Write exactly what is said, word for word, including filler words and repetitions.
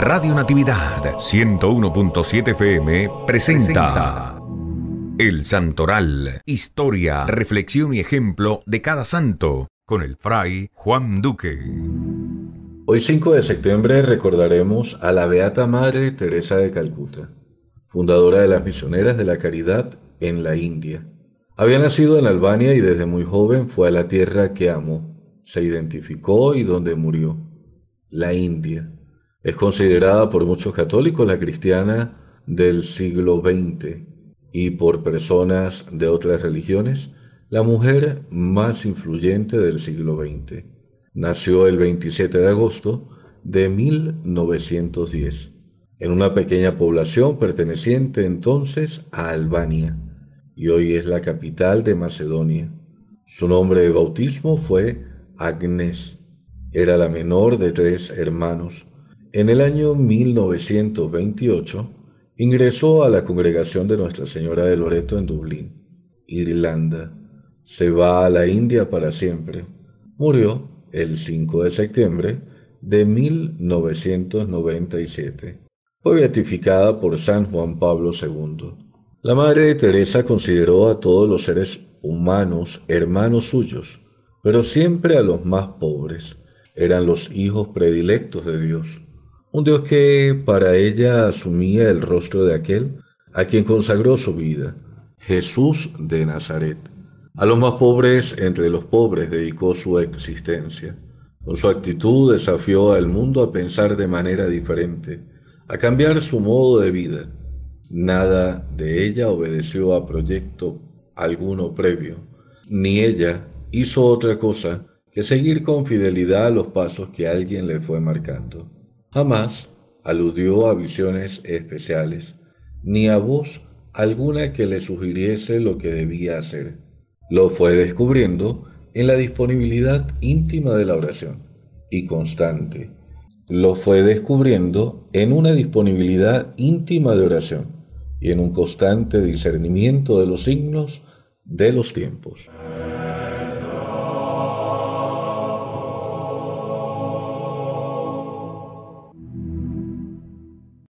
Radio Natividad ciento uno punto siete F M presenta El Santoral, historia, reflexión y ejemplo de cada santo, con el Fray Juan Duque. Hoy cinco de septiembre recordaremos a la Beata Madre Teresa de Calcuta, fundadora de las Misioneras de la Caridad en la India. Había nacido en Albania y desde muy joven fue a la tierra que amó, se identificó y donde murió, la India. Es considerada por muchos católicos la cristiana del siglo veinte y por personas de otras religiones la mujer más influyente del siglo veinte. Nació el veintisiete de agosto de mil novecientos diez, en una pequeña población perteneciente entonces a Albania, y hoy es la capital de Macedonia. Su nombre de bautismo fue Agnes. Era la menor de tres hermanos. En el año mil novecientos veintiocho ingresó a la congregación de Nuestra Señora de Loreto en Dublín, Irlanda. Se va a la India para siempre. Murió el cinco de septiembre de mil novecientos noventa y siete. Fue beatificada por San Juan Pablo segundo. La Madre Teresa consideró a todos los seres humanos hermanos suyos, pero siempre a los más pobres. Eran los hijos predilectos de Dios, un Dios que para ella asumía el rostro de aquel a quien consagró su vida, Jesús de Nazaret. A los más pobres entre los pobres dedicó su existencia. Con su actitud desafió al mundo a pensar de manera diferente, a cambiar su modo de vida. Nada de ella obedeció a proyecto alguno previo, ni ella hizo otra cosa que seguir con fidelidad los pasos que alguien le fue marcando. Jamás aludió a visiones especiales, ni a voz alguna que le sugiriese lo que debía hacer. Lo fue descubriendo en la disponibilidad íntima de la oración y constante. Lo fue descubriendo en una disponibilidad íntima de oración y en un constante discernimiento de los signos de los tiempos.